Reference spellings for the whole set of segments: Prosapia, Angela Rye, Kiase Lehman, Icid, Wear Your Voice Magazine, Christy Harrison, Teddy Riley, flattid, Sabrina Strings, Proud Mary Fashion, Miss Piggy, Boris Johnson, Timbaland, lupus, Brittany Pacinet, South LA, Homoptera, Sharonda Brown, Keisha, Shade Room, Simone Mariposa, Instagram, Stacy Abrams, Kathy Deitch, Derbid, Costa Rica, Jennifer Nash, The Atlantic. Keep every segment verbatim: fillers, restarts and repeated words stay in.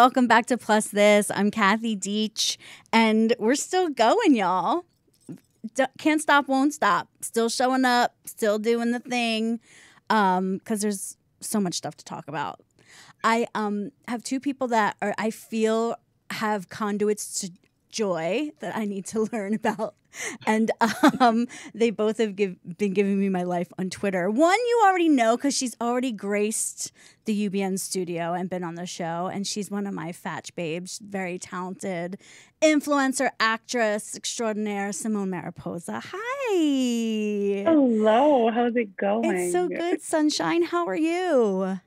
welcome back to Plus This. I'm Kathy Deitch, and we're still going, y'all. D can't stop, won't stop. Still showing up, still doing the thing, um, because there's so much stuff to talk about. I um, have two people that are I feel have conduits to joy that I need to learn about. And um, they both have give, been giving me my life on Twitter. One you already know because she's already graced the U B N studio and been on the show. And she's one of my Thatch babes, very talented influencer, actress extraordinaire, Simone Mariposa. Hi. Hello. How's it going? It's so good, sunshine. How are you?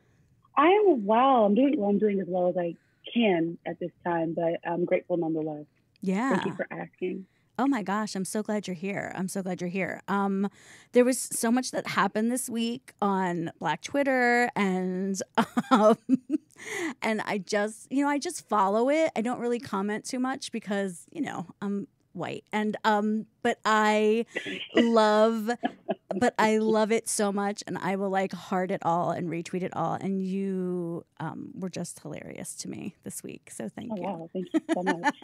I am well. I'm doing well. I'm doing as well as I can at this time, but I'm grateful nonetheless. Yeah. Thank you for asking. Oh my gosh, I'm so glad you're here. I'm so glad you're here. Um, there was so much that happened this week on Black Twitter, and um, and I just, you know, I just follow it. I don't really comment too much because, you know, I'm white, and um, but I love, but I love it so much, and I will like heart it all and retweet it all. And you um, were just hilarious to me this week, so thank oh, you. Wow, thank you so much.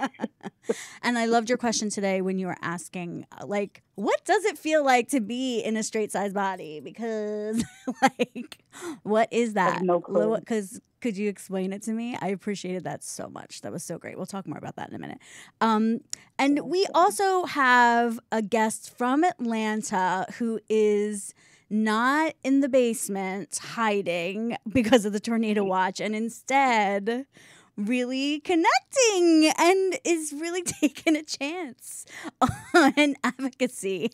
And I loved your question today when you were asking, like, what does it feel like to be in a straight size body? Because, like, what is that? No clue. Because could you explain it to me? I appreciated that so much. That was so great. We'll talk more about that in a minute. Um, and we also have a guest from Atlanta who is not in the basement hiding because of the tornado watch, and instead really connecting and is really taking a chance on advocacy.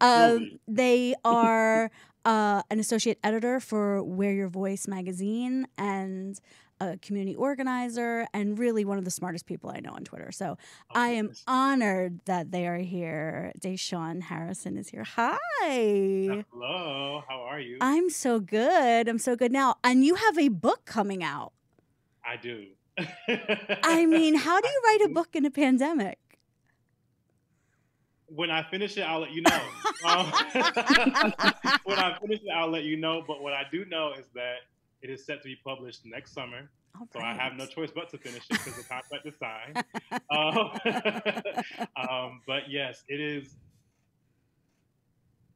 um, they are uh, an associate editor for Wear Your Voice magazine and a community organizer, and really one of the smartest people I know on Twitter. So oh, I am goodness. honored that they are here. Da'Shaun Harrison is here. Hi. Hello. How are you? I'm so good. I'm so good now. And you have a book coming out. I do. I mean, how do you write a book in a pandemic? When I finish it, I'll let you know. um, when I finish it, I'll let you know. But what I do know is that it is set to be published next summer. All so right. I have no choice but to finish it because the contract is signed. Um, um, but yes, it is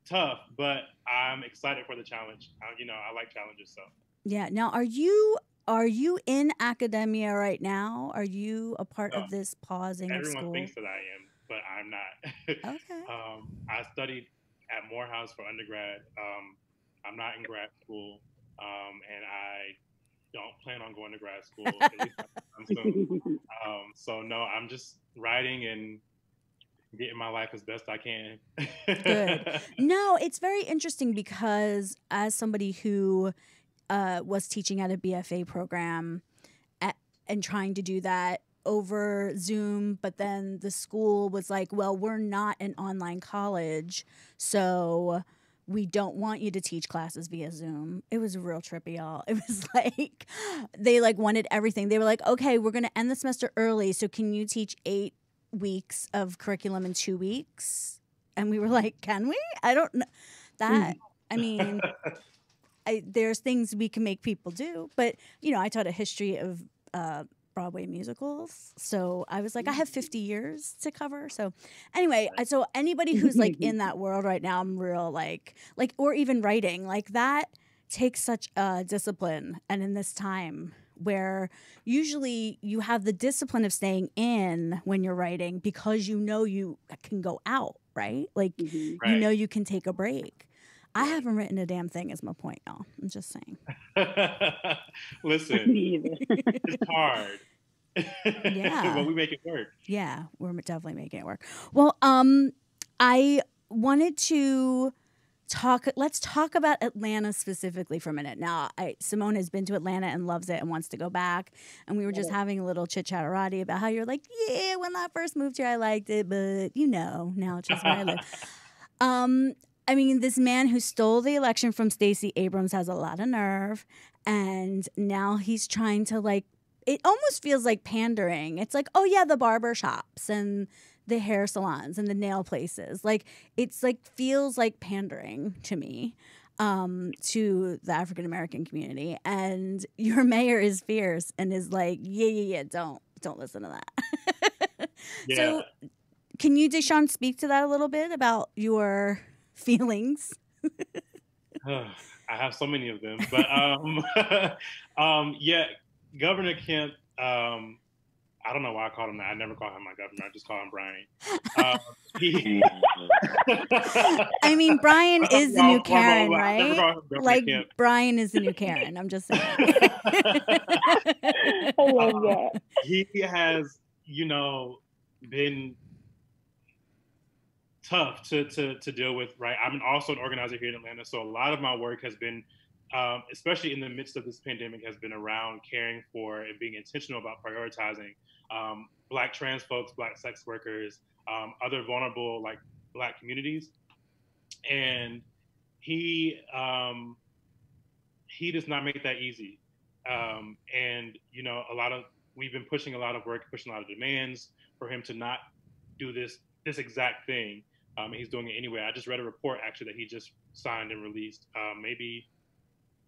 tough, but I'm excited for the challenge. I, you know, I like challenges. So yeah. Now, are you... Are you in academia right now? Are you a part no. of this pausing Everyone of school? Everyone thinks that I am, but I'm not. Okay. um, I studied at Morehouse for undergrad. Um, I'm not in grad school, um, and I don't plan on going to grad school. At least I'm soon. Um, so, no, I'm just writing and getting my life as best I can. Good. No, it's very interesting because as somebody who... Uh, was teaching at a B F A program at, and trying to do that over Zoom. But then the school was like, well, we're not an online college, so we don't want you to teach classes via Zoom. It was real trippy, y'all. It was like, they like wanted everything. They were like, okay, we're going to end the semester early, so can you teach eight weeks of curriculum in two weeks? And we were like, can we? I don't know. That, I mean... I, there's things we can make people do, but you know, I taught a history of uh, Broadway musicals, so I was like, I have fifty years to cover. So anyway, so anybody who's like in that world right now, I'm real like, like, or even writing like that takes such a discipline. And in this time where usually you have the discipline of staying in when you're writing because you know you can go out, right? Like mm-hmm. right. you know you can take a break. I haven't written a damn thing is my point, y'all. I'm just saying. Listen, it's hard. Yeah. But we make it work. Yeah, we're definitely making it work. Well, um, I wanted to talk, let's talk about Atlanta specifically for a minute. Now, I, Simone has been to Atlanta and loves it and wants to go back. And we were just yeah. having a little chit-chatterati about how you're like, yeah, when I first moved here, I liked it. But, you know, now it's just where I live. Um... I mean, this man who stole the election from Stacy Abrams has a lot of nerve, and now he's trying to, like, it almost feels like pandering. It's like, oh, yeah, the barber shops and the hair salons and the nail places. Like, it's like feels like pandering to me. um, to the African-American community. And your mayor is fierce and is like, yeah, yeah, yeah, don't don't listen to that. Yeah. So can you, Da'Shaun, speak to that a little bit about your feelings? I have so many of them. But um, um, yeah, Governor Kemp, um, I don't know why I called him that. I never call him my governor. I just call him Brian. Uh, he... I mean, Brian is the new Karen, right? Like, Kemp. Brian is the new Karen. I'm just saying. I love that. Um, he has, you know, been tough to, to, to deal with, right? I'm also an organizer here in Atlanta, so a lot of my work has been, Um, especially in the midst of this pandemic, has been around caring for and being intentional about prioritizing um, Black trans folks, Black sex workers, um, other vulnerable like Black communities. And he um, he does not make that easy. Um, and you know, a lot of we've been pushing a lot of work, pushing a lot of demands for him to not do this this exact thing. Um, he's doing it anyway. I just read a report actually that he just signed and released, uh, maybe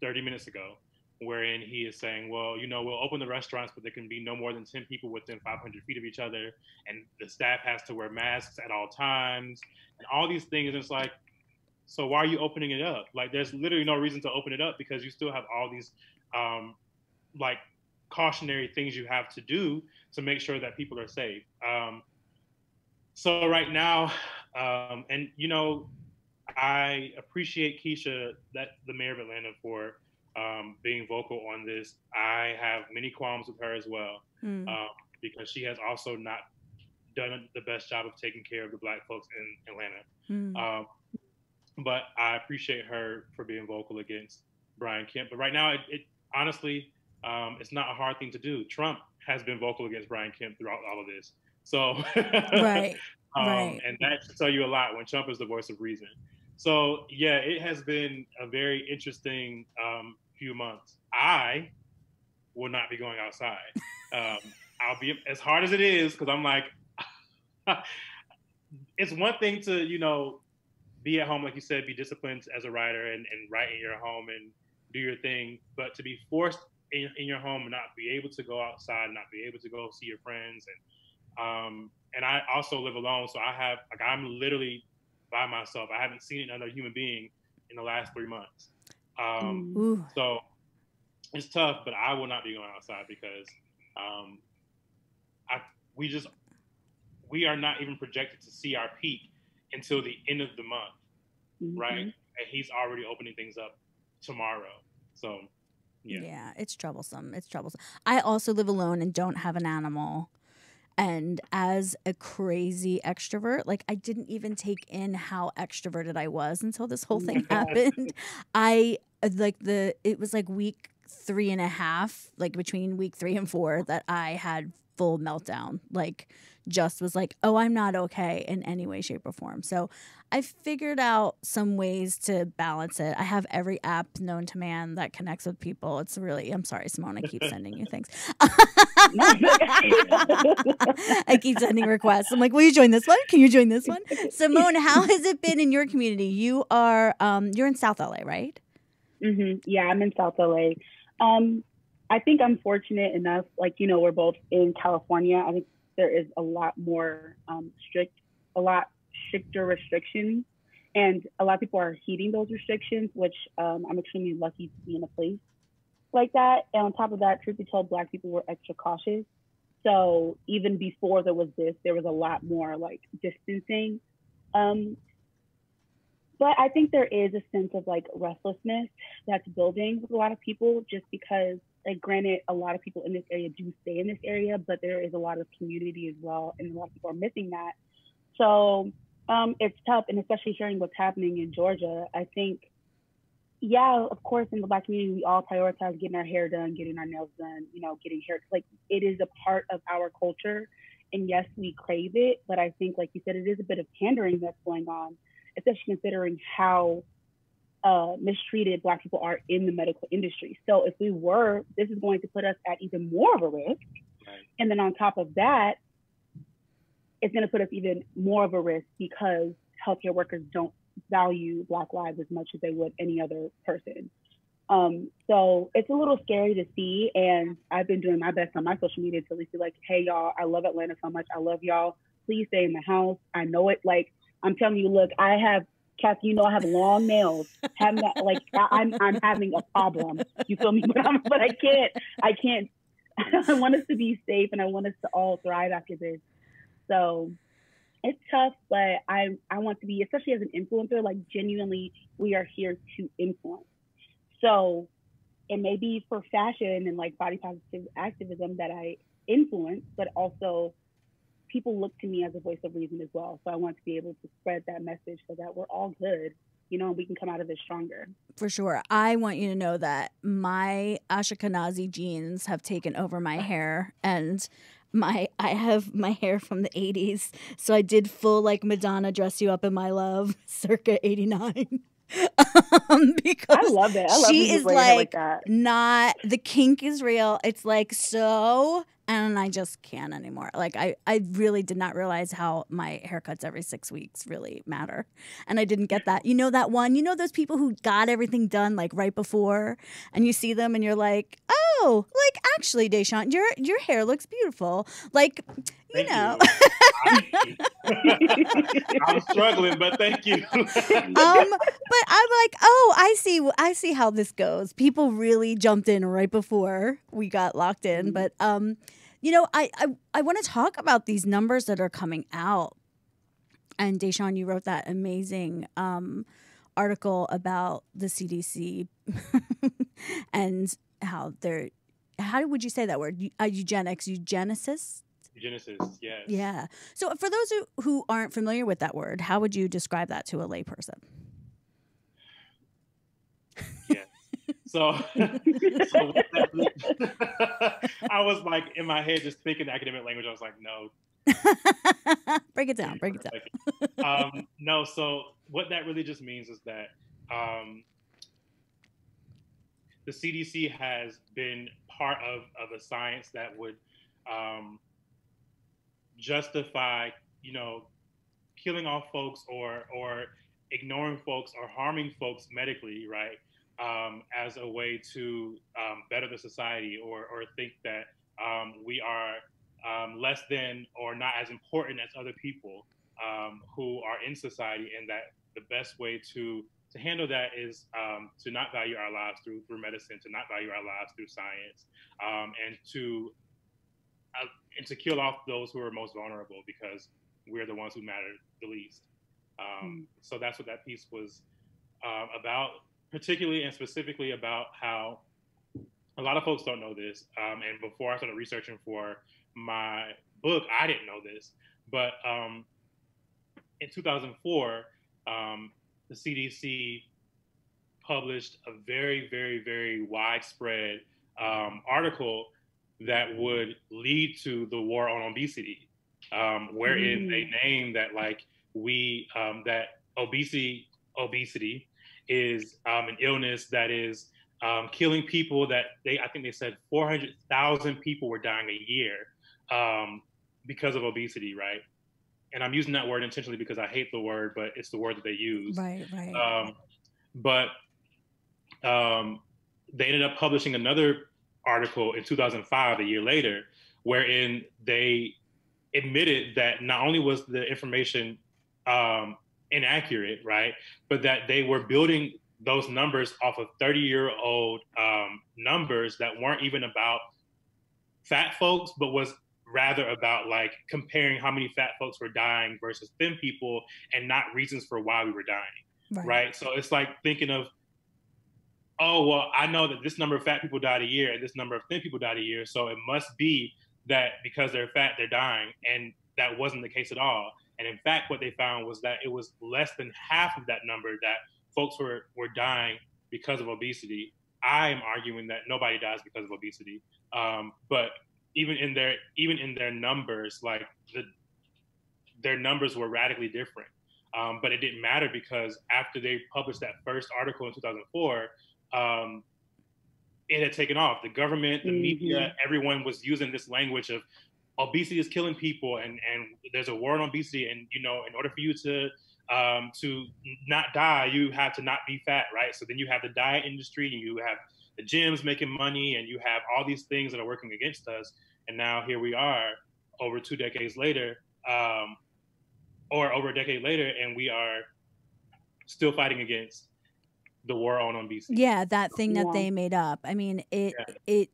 thirty minutes ago, wherein he is saying, well, you know, we'll open the restaurants, but there can be no more than ten people within five hundred feet of each other. And the staff has to wear masks at all times and all these things. And it's like, so why are you opening it up? Like, there's literally no reason to open it up because you still have all these um, like cautionary things you have to do to make sure that people are safe. Um, so right now, um, and you know, I appreciate Keisha, that the mayor of Atlanta, for um, being vocal on this. I have many qualms with her as well, mm. um, because she has also not done the best job of taking care of the Black folks in Atlanta. Mm. Um, but I appreciate her for being vocal against Brian Kemp. But right now, it, it honestly, um, it's not a hard thing to do. Trump has been vocal against Brian Kemp throughout all of this. So, right, um, right. And that should tell you a lot when Trump is the voice of reason. So, yeah, it has been a very interesting um, few months. I will not be going outside. Um, I'll be, as hard as it is, because I'm like, it's one thing to, you know, be at home, like you said, be disciplined as a writer and, and write in your home and do your thing. But to be forced in, in your home and not be able to go outside, not be able to go see your friends. And, um, and I also live alone. So I have, like, I'm literally by myself. I haven't seen another human being in the last three months. Um, so it's tough, but I will not be going outside because um, I we just, we are not even projected to see our peak until the end of the month, mm-hmm. right? And he's already opening things up tomorrow. So, yeah. Yeah, it's troublesome. It's troublesome. I also live alone and don't have an animal. And as a crazy extrovert, like, I didn't even take in how extroverted I was until this whole thing happened. I like the it was like week three and a half, like between week three and four, that I had full meltdown, like just was like, oh, I'm not okay in any way, shape or form. So I figured out some ways to balance it. I have every app known to man that connects with people. It's really, I'm sorry, Simone, I keep sending you things. I keep sending requests. I'm like, will you join this one? Can you join this one? Simone, how has it been in your community? You are, um, you're in South L A, right? Mm-hmm. Yeah, I'm in South L A. Um, I think I'm fortunate enough, like, you know, we're both in California. I think there is a lot more um, strict, a lot stricter restrictions. And a lot of people are heeding those restrictions, which um, I'm extremely lucky to be in a place like that. And on top of that, truth be told, Black people were extra cautious. So even before there was this, there was a lot more like distancing. Um, but I think there is a sense of like restlessness that's building with a lot of people just because, like, granted, a lot of people in this area do stay in this area, but there is a lot of community as well, and a lot of people are missing that. So um, it's tough, and especially hearing what's happening in Georgia, I think, yeah, of course, in the Black community, we all prioritize getting our hair done, getting our nails done, you know, getting hair, like, it is a part of our culture, and yes, we crave it, but I think, like you said, it is a bit of pandering that's going on, especially considering how Uh, mistreated Black people are in the medical industry. So if we were, this is going to put us at even more of a risk. Right. And then on top of that, it's going to put us even more of a risk because healthcare workers don't value Black lives as much as they would any other person. Um, so it's a little scary to see, and I've been doing my best on my social media to at least be like, hey, y'all, I love Atlanta so much. I love y'all. Please stay in the house. I know it. Like, I'm telling you, look, I have, Kathy, you know, I have long nails. Having that, like, I, I'm I'm having a problem. You feel me? But, I'm, but I can't. I can't. I want us to be safe, and I want us to all thrive after this. So it's tough, but I I want to be, especially as an influencer, like, genuinely, we are here to influence. So it may be for fashion and like body positive activism that I influence, but also people look to me as a voice of reason as well. So I want to be able to spread that message so that we're all good, you know, and we can come out of this stronger. For sure. I want you to know that my Ashkenazi jeans have taken over my hair, and my I have my hair from the eighties. So I did full like Madonna dress you up in my love circa eighty-nine. um, because I love it. I love she is like, like not the kink is real. It's like so, and I just can't anymore. Like I, I really did not realize how my haircuts every six weeks really matter, and I didn't get that. You know that one. You know those people who got everything done like right before, and you see them and you're like, oh, like actually, Da'Shaun, your your hair looks beautiful. Like. You know, you. I'm struggling, but thank you. um, but I'm like, oh, I see, I see how this goes. People really jumped in right before we got locked in, but um, you know, I I, I want to talk about these numbers that are coming out. And Da'Shaun, you wrote that amazing um article about the C D C and how they're how would you say that word? Uh, eugenics, eugenicists. Eugenicists, yes. Yeah. So for those who, who aren't familiar with that word, how would you describe that to a layperson? Yeah. So, so I was like in my head just thinking academic language. I was like, no. break it down. Break it down. um, no. So what that really just means is that um, the C D C has been part of, of a science that would um, justify, you know, killing off folks or or ignoring folks or harming folks medically, right, um, as a way to um, better the society or or think that um, we are um, less than or not as important as other people um, who are in society, and that the best way to to handle that is um, to not value our lives through through medicine, to not value our lives through science, um, and to Uh, and to kill off those who are most vulnerable because we're the ones who matter the least. Um, mm. So that's what that piece was uh, about, particularly and specifically about how a lot of folks don't know this. Um, and before I started researching for my book, I didn't know this. But um, in two thousand four, um, the C D C published a very, very, very widespread um, article that would lead to the war on obesity, um, wherein mm. they named that like we um, that obesity obesity is um, an illness that is um, killing people. That they I think they said four hundred thousand people were dying a year um, because of obesity, right? And I'm using that word intentionally because I hate the word, but it's the word that they use. Right, right. Um, but um, they ended up publishing another article in two thousand five, a year later, wherein they admitted that not only was the information um, inaccurate, right, but that they were building those numbers off of thirty-year-old um, numbers that weren't even about fat folks, but was rather about like comparing how many fat folks were dying versus thin people and not reasons for why we were dying, right? right? So it's like thinking of, oh, well, I know that this number of fat people died a year and this number of thin people died a year, so it must be that because they're fat, they're dying, and that wasn't the case at all. And in fact, what they found was that it was less than half of that number that folks were, were dying because of obesity. I am arguing that nobody dies because of obesity, um, but even in their even in their numbers, like the, their numbers were radically different. Um, but it didn't matter because after they published that first article in two thousand four, Um, it had taken off. The government, the mm-hmm. media, everyone was using this language of obesity is killing people, and and there's a war on obesity. And you know, in order for you to um, to not die, you have to not be fat, right? So then you have the diet industry, and you have the gyms making money, and you have all these things that are working against us. And now here we are over two decades later, um, or over a decade later, and we are still fighting against the war on obesity. Yeah, that thing that yeah. they made up. I mean, it yeah. it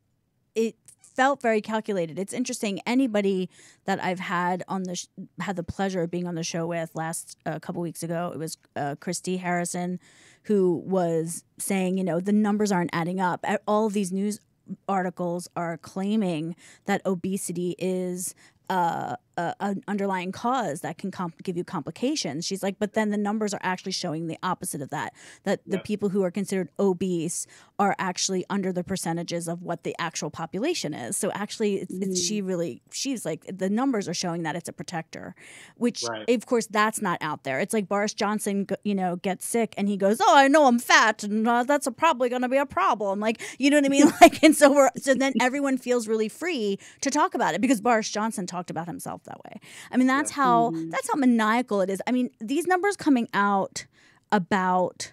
it felt very calculated. It's interesting. Anybody that I've had on the sh had the pleasure of being on the show with last a uh, couple weeks ago, it was uh, Christy Harrison, who was saying, you know, the numbers aren't adding up. All of these news articles are claiming that obesity is Uh, uh, an underlying cause that can comp give you complications. She's like, but then the numbers are actually showing the opposite of that, that yeah. the people who are considered obese are actually under the percentages of what the actual population is. So actually, it's, mm. it's, she really, she's like, the numbers are showing that it's a protector, which right. of course that's not out there. It's like Boris Johnson, you know, gets sick and he goes, oh, I know I'm fat, and uh, that's a, probably going to be a problem. Like, you know what I mean? Like, and so we're, so then everyone feels really free to talk about it because Boris Johnson talked talked about himself that way. I mean, that's yeah. how mm-hmm. that's how maniacal it is. I mean, these numbers coming out about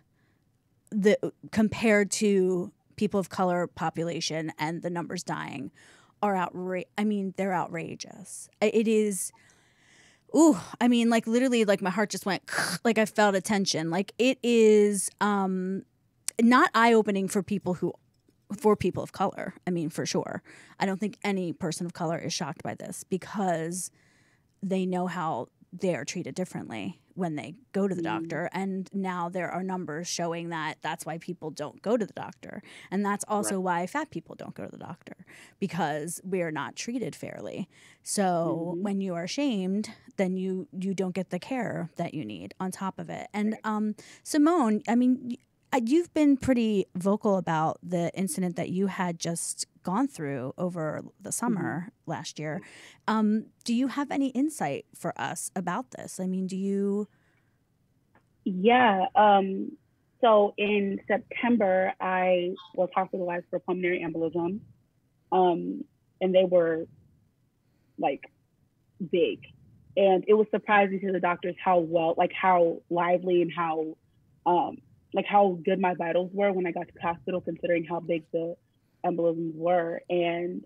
the compared to people of color population and the numbers dying are outra- I mean, they're outrageous. It is. Ooh, I mean, like literally, like my heart just went. Like I felt a tension. Like it is um, not eye-opening for people who. for people of color. I mean, for sure. I don't think any person of color is shocked by this because they know how they are treated differently when they go to the mm-hmm. doctor. And now there are numbers showing that that's why people don't go to the doctor. And that's also right. why fat people don't go to the doctor, because we are not treated fairly. So mm-hmm. when you are shamed, then you, you don't get the care that you need on top of it. And um, Simone, I mean, you've been pretty vocal about the incident that you had just gone through over the summer mm-hmm. last year. Um, do you have any insight for us about this? I mean, do you? Yeah. Um, so in September, I was hospitalized for pulmonary embolism. Um, and they were like big. And it was surprising to the doctors how well, like how lively and how, um, like how good my vitals were when I got to the hospital, considering how big the embolisms were. And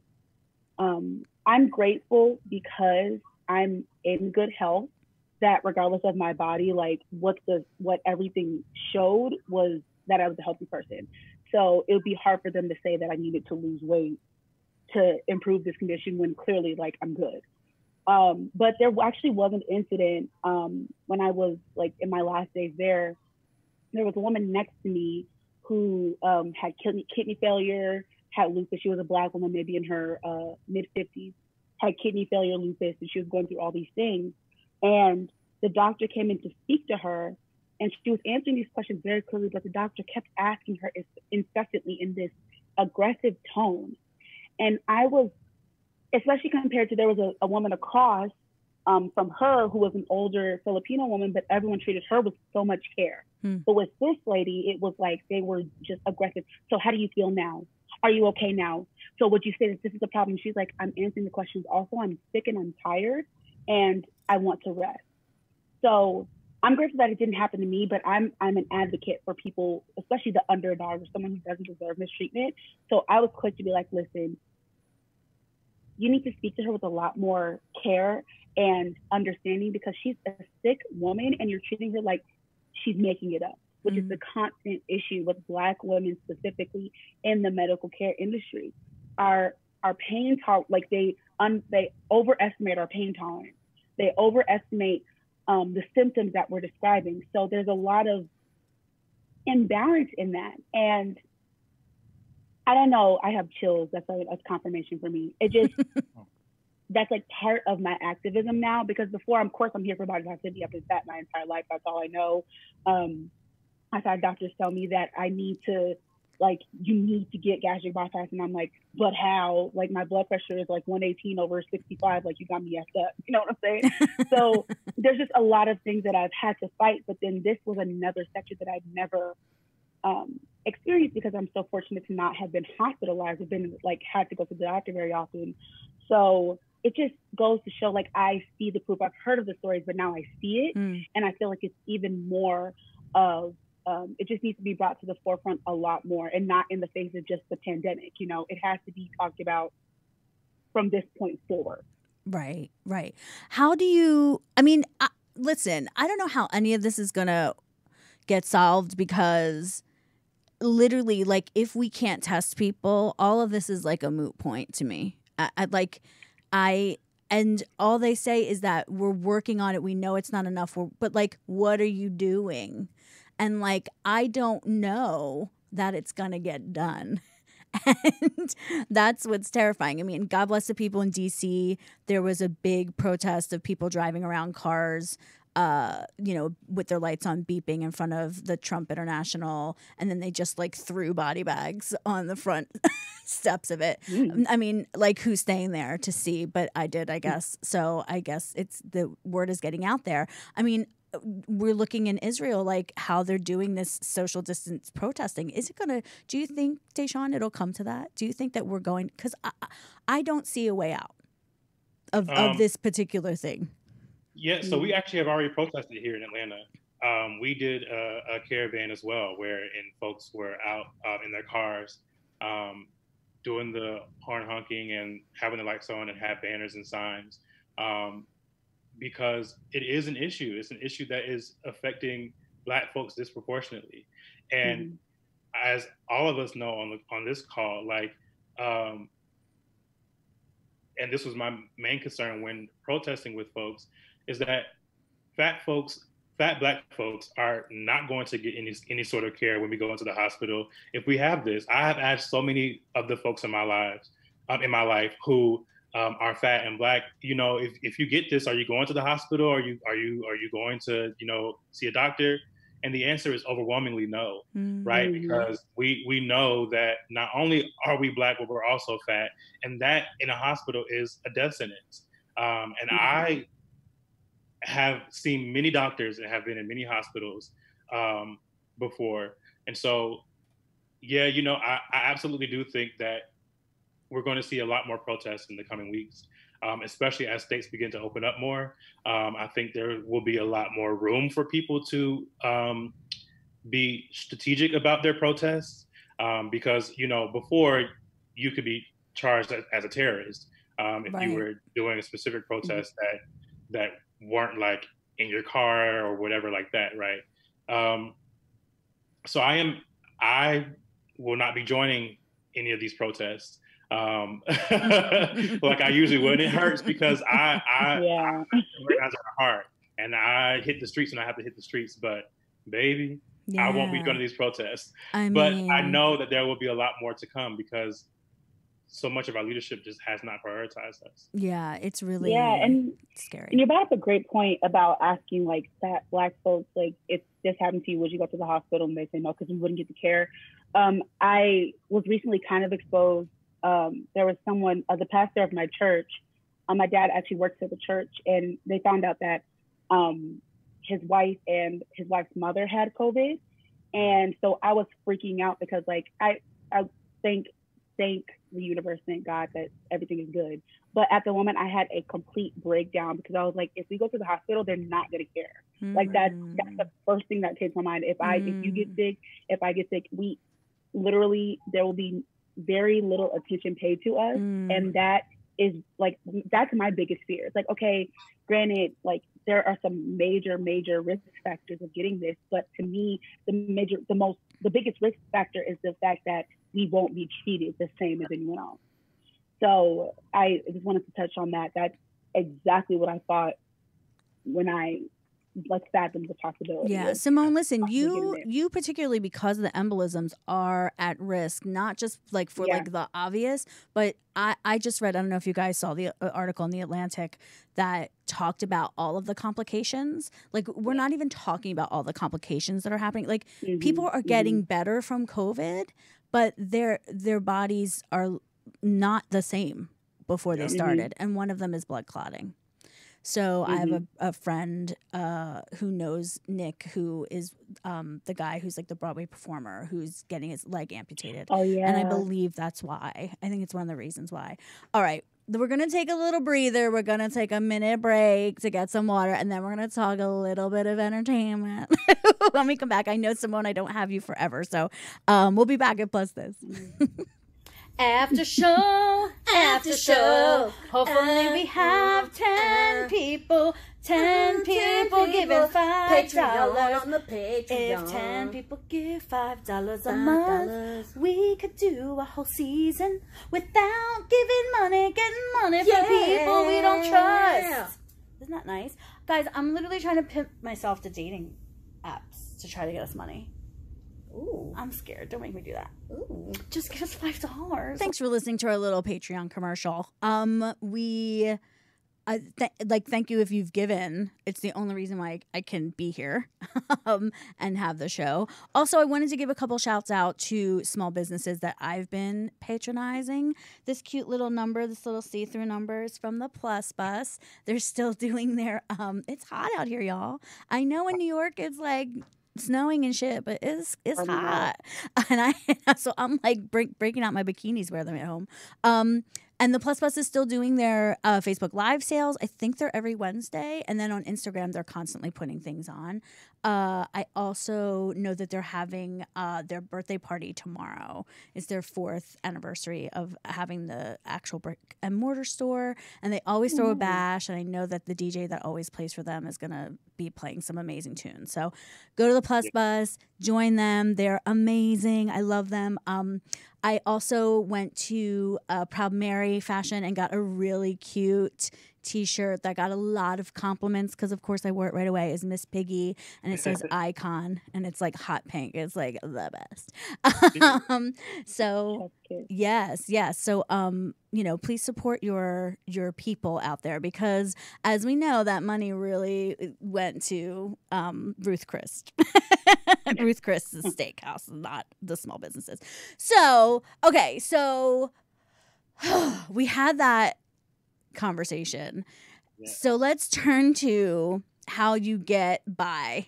um, I'm grateful because I'm in good health, that regardless of my body, like what the, what everything showed was that I was a healthy person. So it would be hard for them to say that I needed to lose weight to improve this condition when clearly like I'm good. Um, but there actually was an incident um, when I was like in my last days there. There was a woman next to me who um, had kidney, kidney failure, had lupus. She was a Black woman, maybe in her uh, mid fifties, had kidney failure, lupus, and she was going through all these things. And the doctor came in to speak to her, and she was answering these questions very clearly, but the doctor kept asking her incessantly in this aggressive tone. And I was, especially compared to, there was a, a woman across Um, from her who was an older Filipino woman, but everyone treated her with so much care. Hmm. But with this lady, it was like they were just aggressive. So how do you feel now? Are you okay now? So would you say that this is a problem? She's like, I'm answering the questions. Also, I'm sick and I'm tired and I want to rest. So I'm grateful that it didn't happen to me, but I'm, I'm an advocate for people, especially the underdog or someone who doesn't deserve mistreatment. So I was quick to be like, listen, you need to speak to her with a lot more care and understanding, because she's a sick woman and you're treating her like she's making it up, which mm-hmm. is the constant issue with Black women specifically in the medical care industry. Our our pain tolerance, like they un they overestimate our pain tolerance. They overestimate um, the symptoms that we're describing. So there's a lot of imbalance in that. And I don't know, I have chills. That's like, that's confirmation for me. It just, that's like part of my activism now, because before, of course, I'm here for body positivity. I've been fat my entire life. That's all I know. Um, I've had doctors tell me that I need to, like, you need to get gastric bypass. And I'm like, but how? Like, my blood pressure is like one eighteen over sixty-five. Like, you got me effed up. You know what I'm saying? So there's just a lot of things that I've had to fight. But then this was another sector that I've never um, experienced, because I'm so fortunate to not have been hospitalized. I've been, like, had to go to the doctor very often. So it just goes to show, like, I see the proof. I've heard of the stories, but now I see it. Mm. And I feel like it's even more of, um, it just needs to be brought to the forefront a lot more, and not in the face of just the pandemic. You know, it has to be talked about from this point forward. Right, right. How do you, I mean, I, listen, I don't know how any of this is going to get solved, because literally, like, if we can't test people, all of this is like a moot point to me. I, I like, I, and all they say is that we're working on it. We know it's not enough. We're, but like, what are you doing? And like, I don't know that it's going to get done. And that's what's terrifying. I mean, God bless the people in D C. There was a big protest of people driving around cars, uh, you know, with their lights on, beeping in front of the Trump International. And then they just like threw body bags on the front steps of it. Mm. I mean, like, who's staying there to see? But I did, I guess. Mm. So I guess it's, the word is getting out there. I mean, we're looking in Israel, like how they're doing this social distance protesting. Is it going to, do you think, Da'Shaun, it'll come to that? Do you think that we're going, because I, I don't see a way out of, um, of this particular thing. Yeah, so we actually have already protested here in Atlanta. Um, we did a, a caravan as well, where and folks were out uh, in their cars um, doing the horn honking and having the lights on and have banners and signs. Um, because it is an issue. It's an issue that is affecting Black folks disproportionately. And mm-hmm. as all of us know on, on this call, like, um, and this was my main concern when protesting with folks, is that fat folks, fat Black folks are not going to get any any sort of care when we go into the hospital. If we have this, I have asked so many of the folks in my lives, um, in my life who, Um, are fat and Black, you know, if, if you get this, are you going to the hospital? Are you, are you, are you going to, you know, see a doctor? And the answer is overwhelmingly no, mm-hmm. right? Because we, we know that not only are we Black, but we're also fat. And that in a hospital is a death sentence. Um, and mm-hmm. I have seen many doctors and have been in many hospitals um, before. And so, yeah, you know, I, I absolutely do think that we're going to see a lot more protests in the coming weeks, um, especially as states begin to open up more. Um, I think there will be a lot more room for people to um, be strategic about their protests, um, because, you know, before you could be charged as a terrorist um, if right. you were doing a specific protest mm-hmm. that that weren't like in your car or whatever like that, right? Um, so I am, I will not be joining any of these protests. Um, like I usually would. It hurts because I, I, yeah. I, I recognize my heart, and I hit the streets and I have to hit the streets, but baby, yeah. I won't be going to these protests. I but mean... I know that there will be a lot more to come, because so much of our leadership just has not prioritized us. Yeah, it's really yeah, and scary. And you brought up a great point about asking, like, that Black folks, like, if this happened to you, would you go to the hospital? And they say no, because we wouldn't get the care. Um, I was recently kind of exposed. Um, there was someone, uh, the pastor of my church, uh, my dad actually works at the church, and they found out that um, his wife and his wife's mother had COVID. And so I was freaking out, because, like, I, I thank, thank the universe, thank God that everything is good. But at the moment I had a complete breakdown, because I was like, if we go to the hospital, they're not going to care. Mm. Like that's, that's the first thing that came to my mind. If I, mm. if you get sick, if I get sick, we literally, there will be very little attention paid to us. Mm. And that is like, that's my biggest fear. It's like, okay, granted, like there are some major, major risk factors of getting this, but to me, the major, the most, the biggest risk factor is the fact that we won't be treated the same as anyone else. So I just wanted to touch on that. That's exactly what I thought when I let's fathom the possibility. Yeah, Simone, listen, you you particularly because of the embolisms are at risk, not just like for yeah. like the obvious, but I, I just read, I don't know if you guys saw the article in The Atlantic that talked about all of the complications. Like we're not even talking about all the complications that are happening. Like mm-hmm. people are getting mm-hmm. better from COVID, but their their bodies are not the same before they started. Mm-hmm. And one of them is blood clotting. So mm-hmm. I have a, a friend uh, who knows Nick, who is um, the guy who's like the Broadway performer who's getting his leg amputated. Oh, yeah. And I believe that's why. I think it's one of the reasons why. All right. we're going to take a little breather. We're going to take a minute break to get some water. And then we're going to talk a little bit of entertainment when we come back. I know, Simone, I don't have you forever. So um, we'll be back at Plus This. After show, after show, hopefully we have ten people. Ten, ten people, people giving five dollars on the Patreon. If ten people give five dollars a month, we could do a whole season without giving money, getting money yeah. from people we don't trust. Isn't that nice? Guys, I'm literally trying to pimp myself to dating apps to try to get us money. Ooh. I'm scared. Don't make me do that. Ooh. Just give us five dollars. Thanks for listening to our little Patreon commercial. Um, we... Uh, th like, thank you if you've given. It's the only reason why I, I can be here um, and have the show. Also, I wanted to give a couple shouts out to small businesses that I've been patronizing. This cute little number, this little see-through number is from the Plus Bus. They're still doing their, um, it's hot out here, y'all. I know in New York it's like snowing and shit, but it's it's hot. And I so I'm like break, breaking out my bikinis, wear them at home. Um, And the Plus Bus is still doing their uh, Facebook Live sales. I think they're every Wednesday. And then on Instagram, they're constantly putting things on. Uh, I also know that they're having uh, their birthday party tomorrow. It's their fourth anniversary of having the actual brick and mortar store. And they always throw a bash. And I know that the D J that always plays for them is going to be playing some amazing tunes. So go to the Plus Bus. Join them. They're amazing. I love them. Um, I also went to uh, Proud Mary Fashion and got a really cute T-shirt that got a lot of compliments because, of course, I wore it right away. Is Miss Piggy, and it says Icon, and it's like hot pink. It's like the best. um, so yes, yes. So um, you know, please support your your people out there because, as we know, that money really went to um, Ruth Chris. Ruth Chris's steakhouse, not the small businesses. So, okay, so we had that conversation. Yeah. So let's turn to how you get by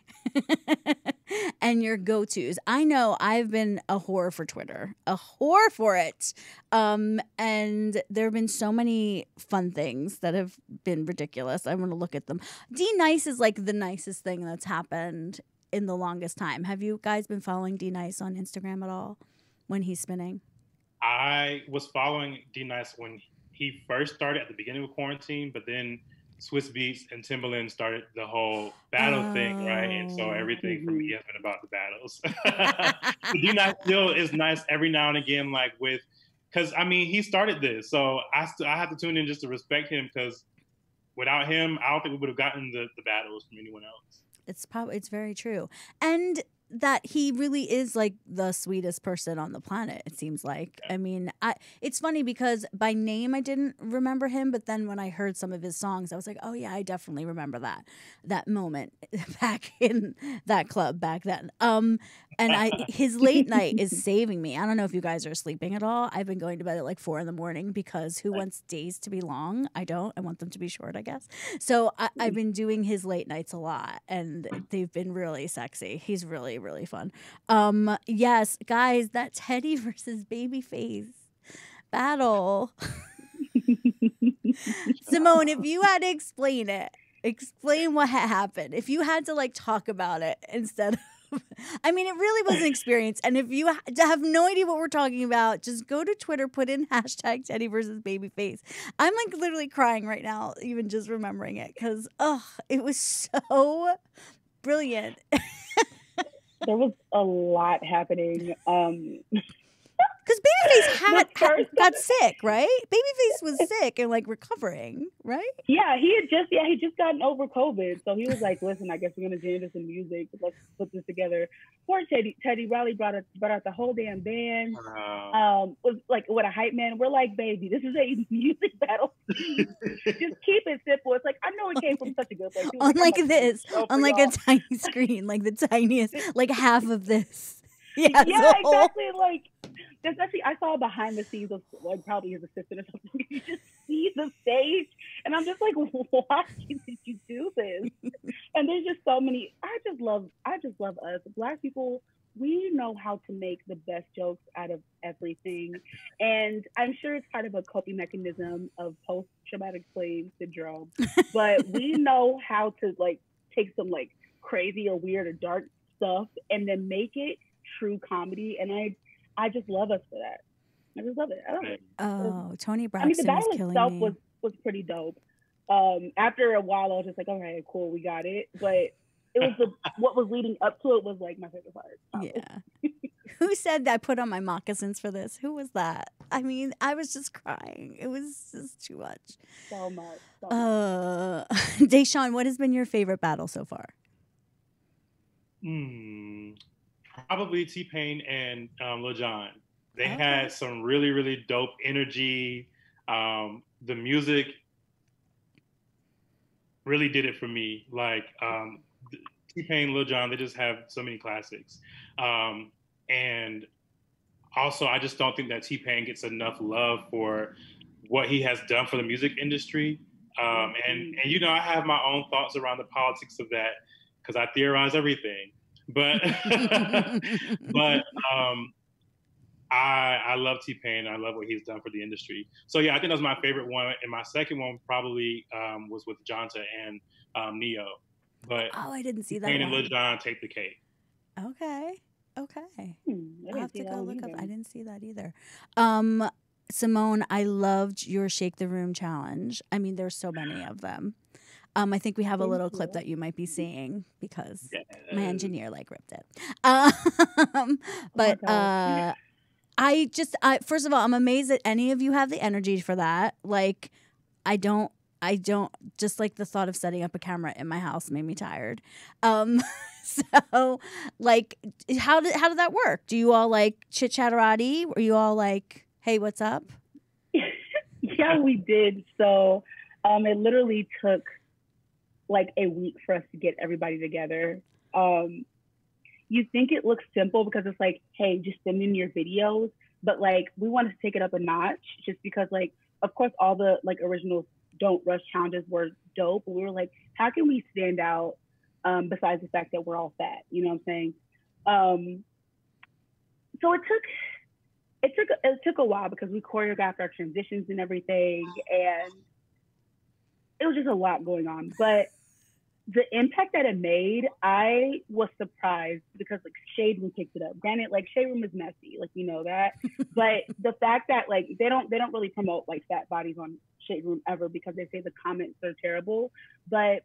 and your go-tos. I know I've been a whore for Twitter, a whore for it. Um, and there have been so many fun things that have been ridiculous. I want to look at them. D Nice is like the nicest thing that's happened in the longest time. Have you guys been following D Nice on Instagram at all when he's spinning? I was following D Nice when he first started at the beginning of quarantine, but then Swiss Beats and Timbaland started the whole battle oh. thing, right? And so everything mm-hmm. for me has been about the battles. D Nice still is nice every now and again, like with, because I mean, he started this, so I, st I have to tune in just to respect him because without him, I don't think we would have gotten the, the battles from anyone else. It's probably it's very true, and that he really is like the sweetest person on the planet. It seems like yeah. I mean, I it's funny because by name I didn't remember him, but then when I heard some of his songs, I was like, oh yeah, I definitely remember that that moment back in that club back then. Um, and I his late night is saving me. I don't know if you guys are sleeping at all. I've been going to bed at like four in the morning because who wants days to be long? I don't. I want them to be short, I guess. So I, I've been doing his late nights a lot, and they've been really sexy. He's really really. fun. Um, yes, guys, that Teddy versus Babyface battle. Simone, if you had to explain it, explain what had happened. If you had to like talk about it instead of, I mean, it really was an experience. And if you have no idea what we're talking about, just go to Twitter, put in hashtag Teddy versus Babyface. I'm like literally crying right now, even just remembering it because, oh, it was so brilliant. There was a lot happening. Um, because Babyface had, had got sick, right? Babyface was sick and like recovering, right? Yeah, he had just yeah he just gotten over COVID, so he was like, "Listen, I guess we're gonna jam to some music. Let's put this together." Poor Teddy. Teddy Riley brought a, brought out the whole damn band. Wow. Um, was like what a hype man. We're like, baby, this is a music battle. Just keep it simple. It's like I know it came from such a good place. On like, like this, so on like a tiny screen, like the tiniest, like half of this. Yeah, yeah, so exactly. Like. That's actually, I saw behind the scenes of like probably his assistant or something. You just see the stage, and I'm just like, why did you do this? And there's just so many. I just love, I just love us Black people. we know how to make the best jokes out of everything. And I'm sure it's part of a coping mechanism of post-traumatic slave syndrome. But we know how to, like, take some, like, crazy or weird or dark stuff and then make it true comedy. And I I just love us for that. I just love it. I love it. Oh, was, Tony Braxton I mean, the battle itself me. was, was pretty dope. Um, after a while, I was just like, all right, cool, we got it. But it was the, what was leading up to it was like my favorite part. Probably. Yeah. Who said that I put on my moccasins for this? Who was that? I mean, I was just crying. It was just too much. So much. So uh, much. Da'Shaun, what has been your favorite battle so far? Mm, probably T-Pain and um, Lil Jon. They okay. had some really, really dope energy. Um, the music really did it for me. Like um, T-Pain, Lil Jon, they just have so many classics. Um, and also, I just don't think that T-Pain gets enough love for what he has done for the music industry. Um, and, and, you know, I have my own thoughts around the politics of that because I theorize everything. But, but um, I, I love T-Pain. I love what he's done for the industry. So, yeah, I think that was my favorite one. And my second one probably um, was with Jonta and um, Neo. But oh, I didn't see that T-Pain and Lil Jon take the cake. Okay. Okay. Hmm, I'll have to go look either. up. I didn't see that either. Um, Simone, I loved your Shake the Room challenge. I mean, there's so many of them. Um, I think we have a little clip that you might be seeing because yes. my engineer, like, ripped it. Um, but... Oh uh, I just, I, first of all, I'm amazed that any of you have the energy for that. Like, I don't, I don't, just like the thought of setting up a camera in my house made me tired. Um, so, like, how did, how did that work? Do you all, like, chit-chatterati? Were you all like, hey, what's up? Yeah, we did. So, um, it literally took, like, a week for us to get everybody together. Um You think it looks simple because it's like, hey, just send in your videos. But, like, we wanted to take it up a notch just because, like, of course, all the, like, original Don't Rush challenges were dope. We were like, how can we stand out um, besides the fact that we're all fat? You know what I'm saying? Um, so it took it took it took a while because we choreographed our transitions and everything, and it was just a lot going on, but. The impact that it made, I was surprised because, like, Shade Room picked it up. Granted, like, Shade Room is messy, like, you know that. But the fact that, like, they don't they don't really promote, like, fat bodies on Shade Room ever because they say the comments are terrible. But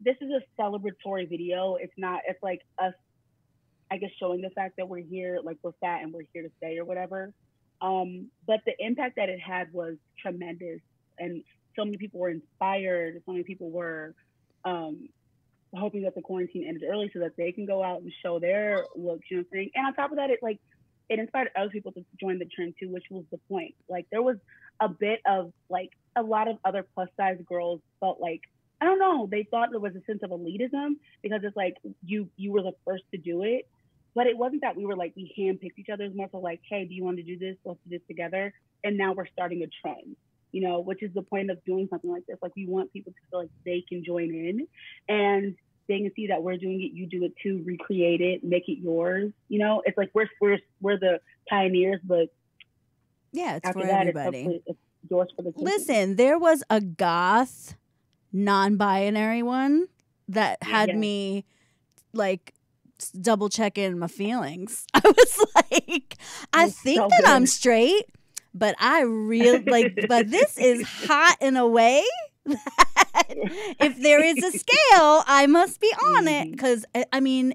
this is a celebratory video. It's not. It's like us, I guess, showing the fact that we're here, like, we're fat and we're here to stay or whatever. Um, but the impact that it had was tremendous, and so many people were inspired. So many people were. Um, hoping that the quarantine ended early so that they can go out and show their looks, you know what I'm saying? And on top of that, it like it inspired other people to join the trend too, which was the point. Like, there was a bit of, like, a lot of other plus size girls felt like, I don't know, they thought there was a sense of elitism because it's like you you were the first to do it, but it wasn't that we were like we handpicked each other. It was more so like, hey, do you want to do this? Let's do this together. And now we're starting a trend. You know, which is the point of doing something like this. Like, we want people to feel like they can join in and they can see that we're doing it, you do it too, recreate it, make it yours. You know, it's like we're we're we're the pioneers, but yeah, it's after for that, everybody. It's yours for the taking. Listen, there was a goth, non-binary one that had yeah. me like double checking my feelings. I was like, I it's think so that good. I'm straight. But I really like, but this is hot in a way that if there is a scale, I must be on it. Because, I mean,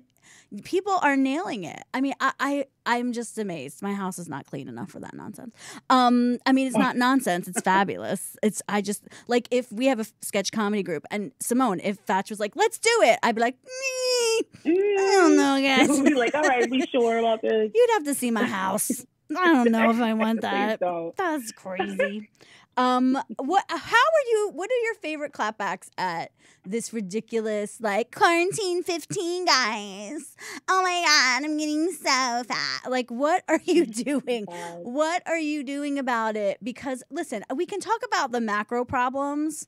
people are nailing it. I mean, I, I, I'm just amazed. My house is not clean enough for that nonsense. Um, I mean, it's not nonsense. It's fabulous. It's, I just, like, if we have a sketch comedy group and Simone, if Thatch was like, let's do it, I'd be like, me, I don't know, guys. We'd be like, all right, be sure about this. You'd have to see my house. I don't know if I want that. That's crazy. Um, what? How are you? What are your favorite clapbacks at this ridiculous, like, quarantine fifteen guys? Oh my god, I'm getting so fat. Like, what are you doing? What are you doing about it? Because listen, we can talk about the macro problems